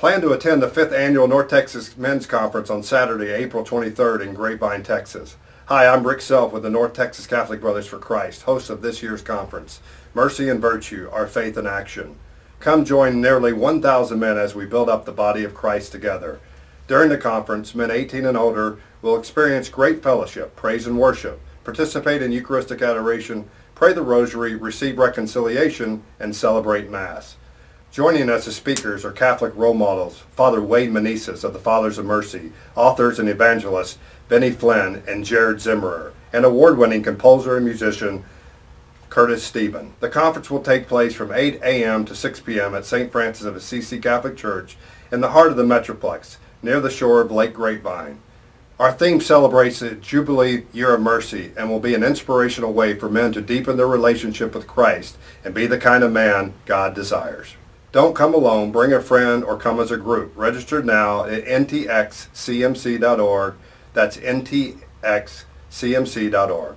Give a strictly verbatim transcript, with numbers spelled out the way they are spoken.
Plan to attend the fifth Annual North Texas Men's Conference on Saturday, April twenty-third in Grapevine, Texas. Hi, I'm Rick Self with the North Texas Catholic Brothers for Christ, host of this year's conference, Mercy and Virtue, Our Faith in Action. Come join nearly one thousand men as we build up the body of Christ together. During the conference, men eighteen and older will experience great fellowship, praise and worship, participate in Eucharistic adoration, pray the Rosary, receive reconciliation, and celebrate Mass. Joining us as speakers are Catholic role models, Father Wade Menesis of the Fathers of Mercy, authors and evangelists Vinny Flynn and Jared Zimmerer, and award-winning composer and musician Curtis Stephan. The conference will take place from eight a m to six p m at Saint Francis of Assisi Catholic Church in the heart of the Metroplex, near the shore of Lake Grapevine. Our theme celebrates the Jubilee Year of Mercy and will be an inspirational way for men to deepen their relationship with Christ and be the kind of man God desires. Don't come alone, bring a friend, or come as a group. Register now at N T X C M C dot org. That's N T X C M C dot org.